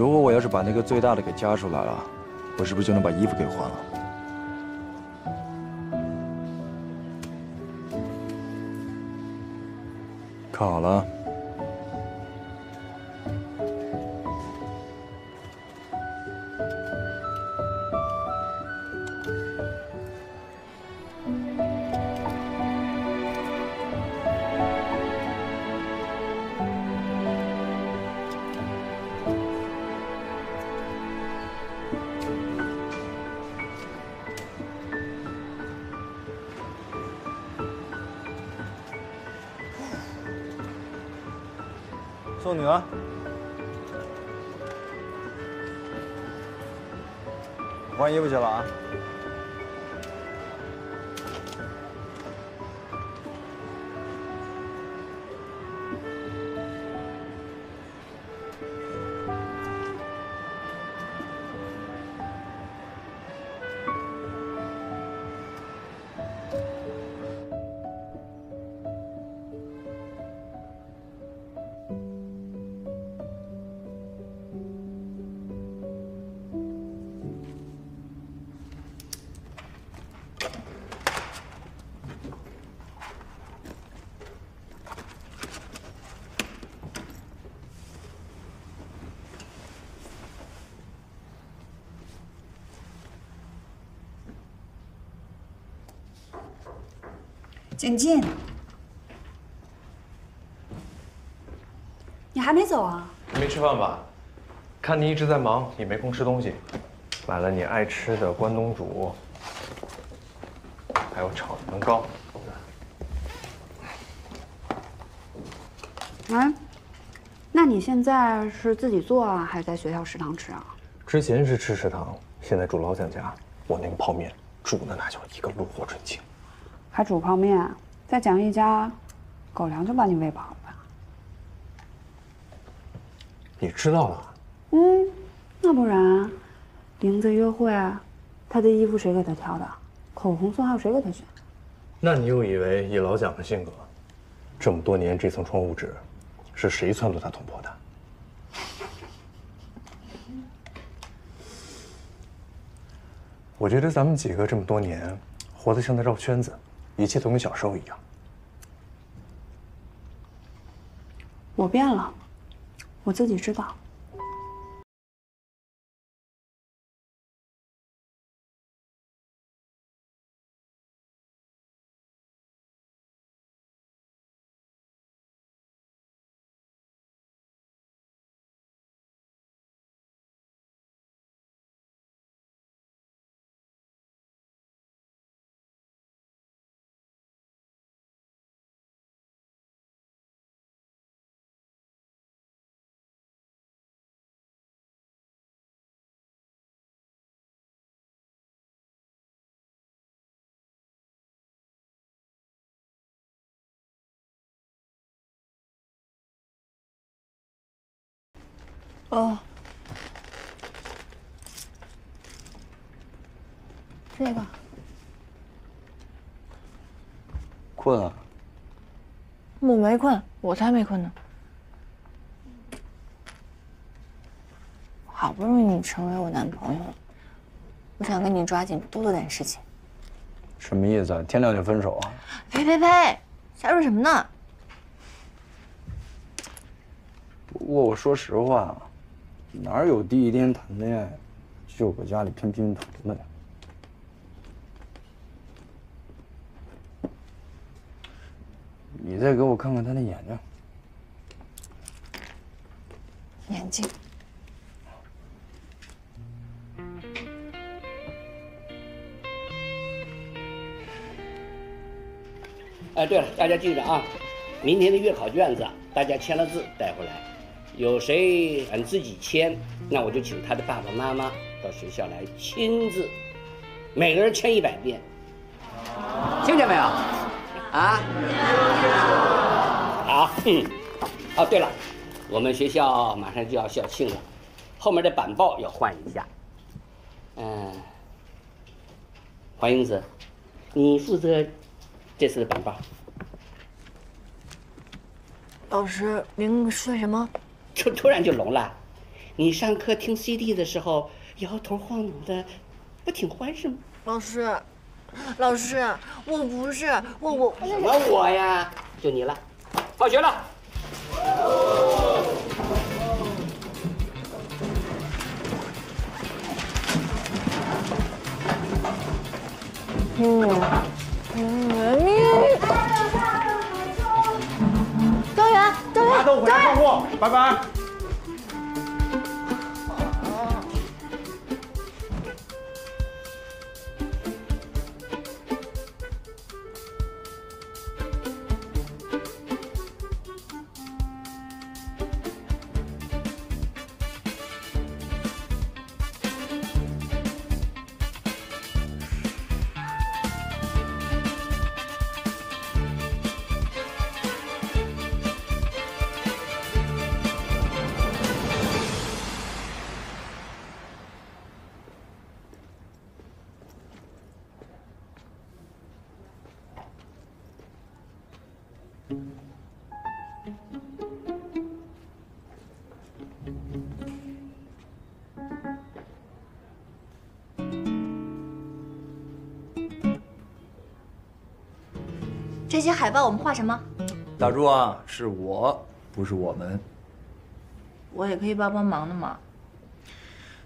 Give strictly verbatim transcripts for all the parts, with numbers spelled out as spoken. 如果我要是把那个最大的给夹出来了，我是不是就能把衣服给换了？看好了。 送你啊！换衣服去了啊！景进，你还没走啊？还没吃饭吧？看你一直在忙，也没空吃东西。买了你爱吃的关东煮，还有炒年糕。哎，那你现在是自己做啊，还是在学校食堂吃啊？之前是吃食堂，现在住老蒋家，我那个泡面煮的那叫一个炉火纯青。 还煮泡面，再蒋一家，狗粮就把你喂饱了吧？你知道了？嗯，那不然，玲子约会，她的衣服谁给她挑的？口红色号谁给她选？那你又以为以老蒋的性格，这么多年这层窗户纸，是谁撺掇他捅破的？我觉得咱们几个这么多年，活得像在绕圈子。 一切都跟小时候一样。我变了，我自己知道。哦，这个困啊？我没困，我才没困呢。好不容易你成为我男朋友了，我想跟你抓紧多做点事情。什么意思啊？天亮就分手啊？呸呸呸！瞎说什么呢？不过我说实话啊。 哪有第一天谈恋爱就搁家里偏偏疼的呀？你再给我看看他那眼睛。眼睛。哎，对了，大家记着啊，明天的月考卷子大家签了字带回来。 有谁敢自己签，那我就请他的爸爸妈妈到学校来亲自，每个人签一百遍，听见没有？啊？好，嗯。哦，对了，我们学校马上就要校庆了，后面的板报要换一下。嗯，黄英子，你负责这次的板报。老师，您说什么？ 突突然就聋了，你上课听 C D 的时候摇头晃脑的，不挺欢是吗？老师，老师，我不是我我什么我呀？就你了，放学了。嗯嗯，周元，周元，拿豆腐来放货，拜拜。这些海报我们画什么？打住啊！是我，不是我们。我也可以帮帮忙的嘛。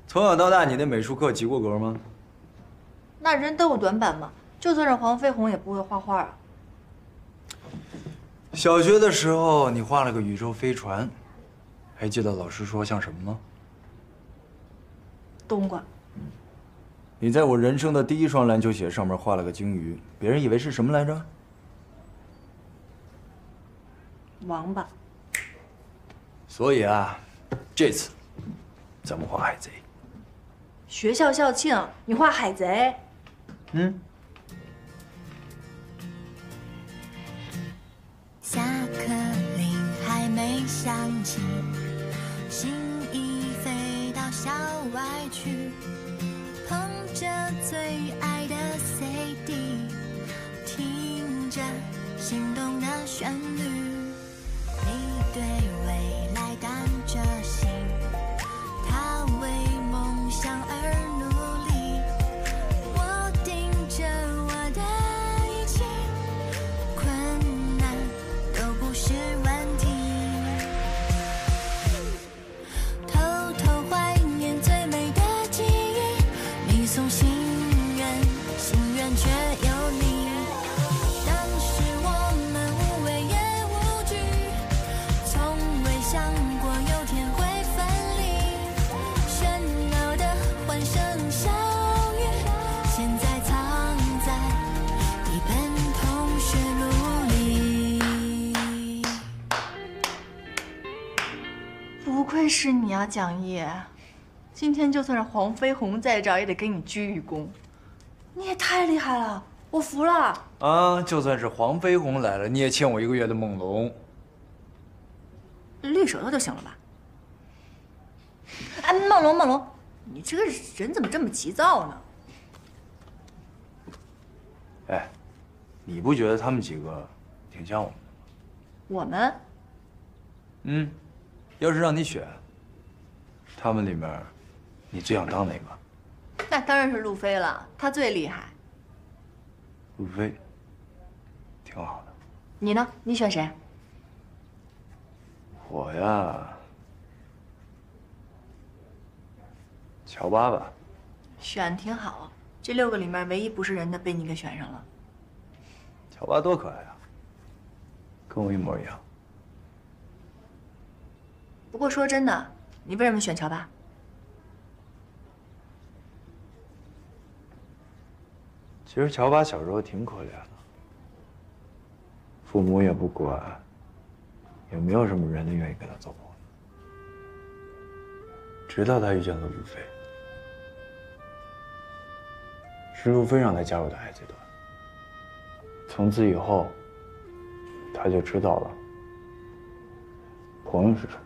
从小到大，你的美术课及过格吗？那人都有短板嘛，就算是黄飞鸿也不会画画啊。小学的时候，你画了个宇宙飞船，还记得老师说像什么吗？冬瓜。你在我人生的第一双篮球鞋上面画了个鲸鱼，别人以为是什么来着？ 王八，所以啊，这次咱们画海贼。学校校庆，你画海贼？嗯。下课铃还没响起，心已飞到校外去，捧着最爱的 C D， 听着心动的旋律。 对未来担着心，他为梦想而努力。我盯着我的一切，困难都不是问题。偷偷怀念最美的记忆，你送心愿，心愿却有你。 不愧是你啊，蒋毅！今天就算是黄飞鸿在这儿，也得给你鞠一躬。你也太厉害了，我服了！啊，就算是黄飞鸿来了，你也欠我一个月的梦龙。绿舌头就行了吧？哎，梦龙，梦龙，你这个人怎么这么急躁呢？哎，你不觉得他们几个挺像我们的吗？我们？嗯。 要是让你选，他们里面，你最想当哪个？那当然是路飞了，他最厉害。路飞，挺好的。你呢？你选谁？我呀，乔巴吧。选挺好，这六个里面唯一不是人的被你给选上了。乔巴多可爱啊，跟我一模一样。 不过说真的，你为什么选乔巴？其实乔巴小时候挺可怜的，父母也不管，也没有什么人愿意跟他做朋友。直到他遇见了路飞，是路飞让他加入的海贼团。从此以后，他就知道了朋友是什么。